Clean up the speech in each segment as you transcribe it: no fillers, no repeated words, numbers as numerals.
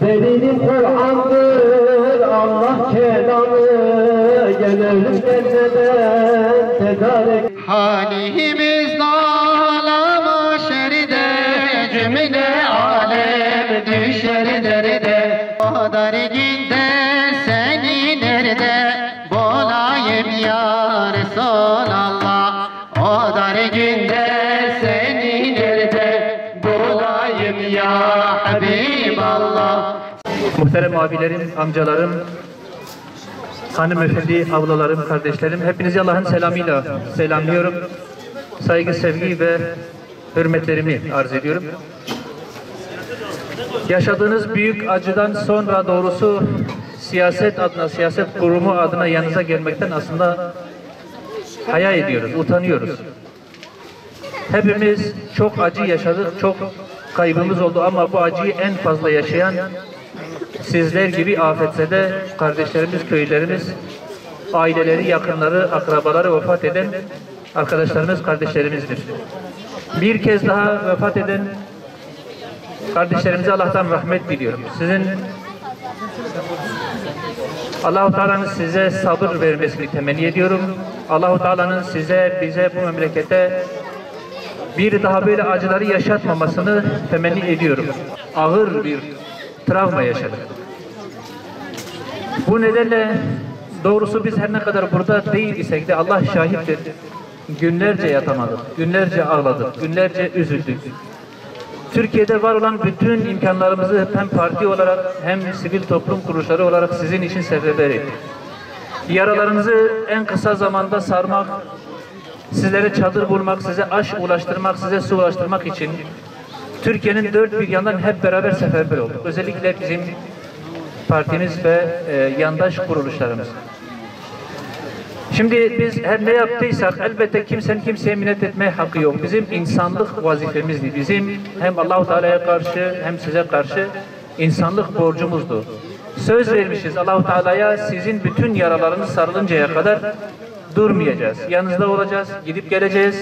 Delinin Kur'an'dır, Allah kelamı, gelelim cenneden tedarek. Halihimiz dağlama şeride, cümle alem düşer deride. Kadar gider seni nerede, bulayım ya Resulallah. Kadar gider seni nerede, bulayım ya Habiballah. Muhterem abilerim, amcalarım, hanımefendi, ablalarım, kardeşlerim, hepinizi Allah'ın selamıyla selamlıyorum. Saygı, sevgi ve hürmetlerimi arz ediyorum. Yaşadığınız büyük acıdan sonra doğrusu siyaset adına, siyaset kurumu adına yanınıza gelmekten aslında haya ediyoruz, utanıyoruz. Hepimiz çok acı yaşadık, çok kaybımız oldu ama bu acıyı en fazla yaşayan sizler gibi afetse de kardeşlerimiz, köylerimiz, aileleri, yakınları, akrabaları vefat eden arkadaşlarımız, kardeşlerimizdir. Bir kez daha vefat eden kardeşlerimize Allah'tan rahmet diliyorum. Sizin Allah-u Teala'nın size sabır vermesini temenni ediyorum. Allah-u Teala'nın size, bize, bu memlekete bir daha böyle acıları yaşatmamasını temenni ediyorum. Ağır bir travma yaşadık. Bu nedenle doğrusu biz her ne kadar burada değil isek de Allah şahittir. Günlerce yatamadık, günlerce ağladık, günlerce üzüldük. Türkiye'de var olan bütün imkanlarımızı hem parti olarak hem sivil toplum kuruluşları olarak sizin için seferber ettik. Yaralarınızı en kısa zamanda sarmak, sizlere çadır bulmak, size aş ulaştırmak, size su ulaştırmak için Türkiye'nin dört bir yandan hep beraber seferber olduk. Özellikle bizim partimiz ve yandaş kuruluşlarımız. Şimdi biz her ne yaptıysak elbette kimsenin kimseye minnet etmeye hakkı yok. Bizim insanlık vazifemizdi. Bizim hem Allah-u Teala'ya karşı hem size karşı insanlık borcumuzdu. Söz vermişiz Allah-u Teala'ya, sizin bütün yaralarınız sarılıncaya kadar durmayacağız. Yanınızda olacağız, gidip geleceğiz.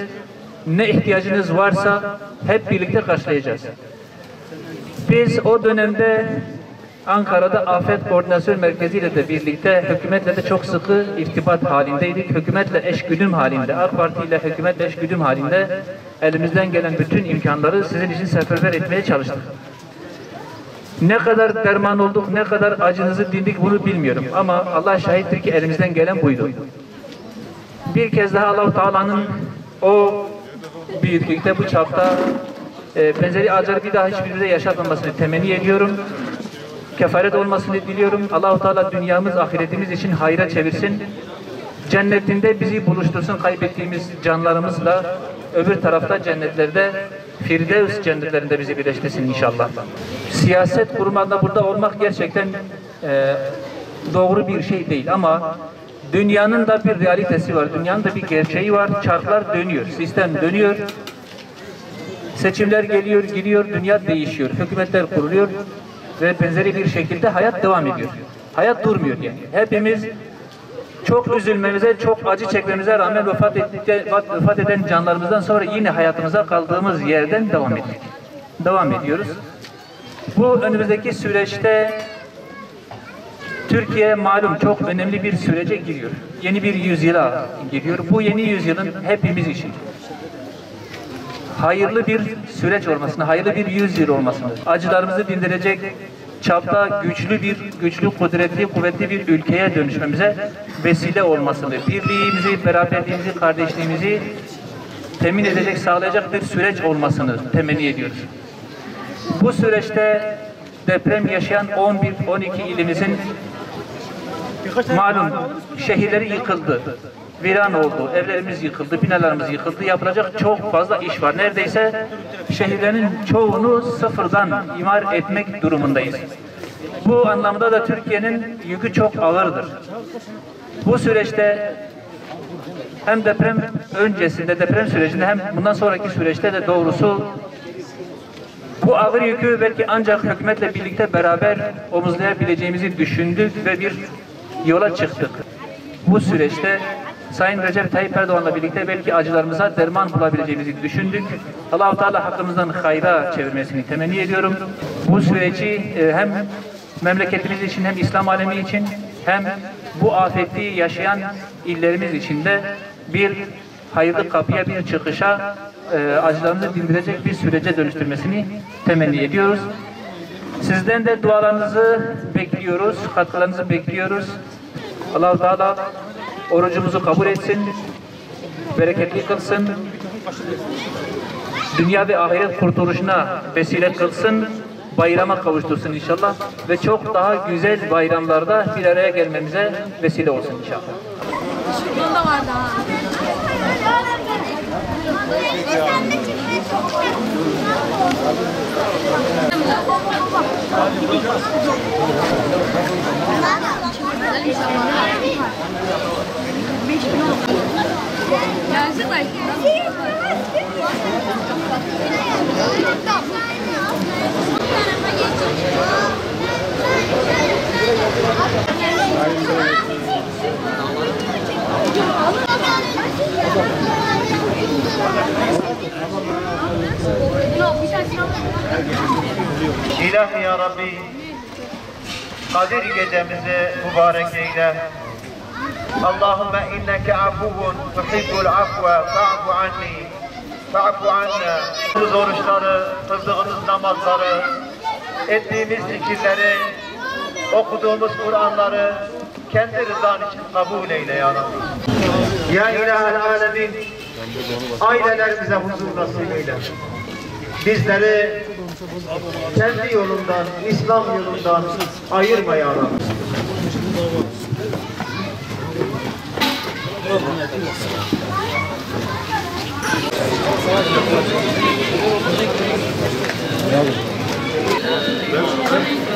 Ne ihtiyacınız varsa hep birlikte karşılayacağız. Biz o dönemde Ankara'da Afet Koordinasyon Merkezi ile de birlikte hükümetle de çok sıkı irtibat halindeydik. Hükümetle eşgüdüm halinde, AK Parti ile hükümetle eşgüdüm halinde elimizden gelen bütün imkanları sizin için seferber etmeye çalıştık. Ne kadar derman olduk, ne kadar acınızı dindik bunu bilmiyorum ama Allah şahittir ki elimizden gelen buydu. Bir kez daha Allah-u Teala'nın o büyüklükte, bu çapta benzeri acıları bir daha hiçbirimize yaşatmamasını temenni ediyorum. Kefaret olmasını diliyorum. Allah-u Teala dünyamız, ahiretimiz için hayra çevirsin. Cennetinde bizi buluştursun kaybettiğimiz canlarımızla. Öbür tarafta cennetlerde, Firdevs cennetlerinde bizi birleştirsin inşallah. Siyaset kurumunda burada olmak gerçekten doğru bir şey değil ama dünyanın da bir realitesi var, dünyanın da bir gerçeği var. Çarklar dönüyor, sistem dönüyor. Seçimler geliyor, gidiyor, dünya değişiyor. Hükümetler kuruluyor ve benzeri bir şekilde hayat devam ediyor. Hayat durmuyor yani. Hepimiz çok üzülmemize, çok acı çekmemize rağmen vefat eden canlarımızdan sonra yine hayatımıza kaldığımız yerden devam ediyoruz. Bu önümüzdeki süreçte Türkiye malum çok önemli bir sürece giriyor. Yeni bir yüzyıla giriyor. Bu yeni yüzyılın hepimiz için hayırlı bir süreç olmasını, hayırlı bir yüzyıl olmasını, acılarımızı dindirecek çapta güçlü, kudretli, kuvvetli bir ülkeye dönüşmemize vesile olmasını, birliğimizi, beraberliğimizi, kardeşliğimizi temin edecek, sağlayacak bir süreç olmasını temenni ediyoruz. Bu süreçte deprem yaşayan 11-12 ilimizin malum şehirleri yıkıldı. viran oldu, evlerimiz yıkıldı, binalarımız yıkıldı. Yapılacak çok fazla iş var. Neredeyse şehirlerin çoğunu sıfırdan imar etmek durumundayız. Bu anlamda da Türkiye'nin yükü çok ağırdır. Bu süreçte hem deprem öncesinde, deprem sürecinde hem bundan sonraki süreçte de doğrusu bu ağır yükü belki ancak hükümetle birlikte beraber omuzlayabileceğimizi düşündük ve bir yola çıktık. Bu süreçte Sayın Recep Tayyip Erdoğan'la birlikte belki acılarımıza derman bulabileceğimizi düşündük. Allah-u Teala hakkımızdan hayra çevirmesini temenni ediyorum. Bu süreci hem memleketimiz için, hem İslam alemi için, hem bu afeti yaşayan illerimiz için de bir hayırlı kapıya, bir çıkışa, acılarımızı dindirecek bir sürece dönüştürmesini temenni ediyoruz. Sizden de dualarınızı bekliyoruz, katkılarınızı bekliyoruz. Allah-u Teala orucumuzu kabul etsin, bereketli kılsın, dünya ve ahiret kurtuluşuna vesile kılsın, bayrama kavuştursun inşallah ve çok daha güzel bayramlarda bir araya gelmemize vesile olsun inşallah. İlahi ya Rabbi, Kadir gecemizi mübarek eyle. Allahümme inneke afuvun tuhibbul afve fa'fu anni fa'fu anna. Kıldığımız oruçları, kıldığımız namazları, ettiğimiz zikirleri, okuduğumuz Kur'anları kendi rızan için kabul eyle ya Rabbi. Ya İlahel Alemin, ailelerimize huzur nasip eyle. Bizleri kendi yolundan, İslam yolundan ayırma ya Rabbi.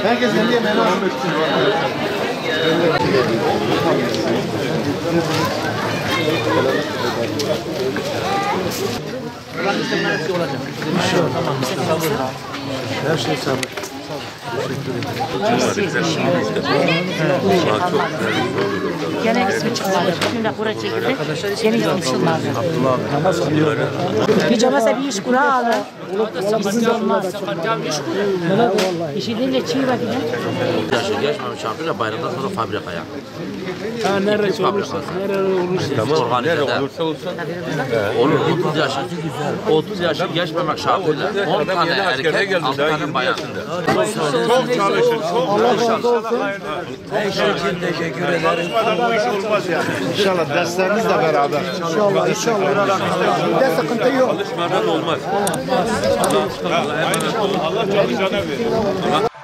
Herkes kendine merak etsin. Her şey sabır. Teşekkür ederim. Gene ismi çıkmadı. Bugün de buraya çekildi. Gene ismi çıkmadı. Pijamasa bir iş kuralı. Bizim olmaz. İşi deyince çiğ var yine. Geçmemiş şampiyonlar bayramdan sonra fabrikaya. Ha, nerede fabrikası? Tamam, organize olur. 30 yaşı güzel. 30 yaşı geçmemek şartıyla 10 tane erkek, 6 tane bayan. Çok çalışır, çok çalışır. Her şey için teşekkür ederim. Bu iş olmaz yani. İnşallah derslerinizle beraber. İnşallah, inşallah. Bir de sıkıntı yok. Çalışmadan olmaz. Allah çalışana verir.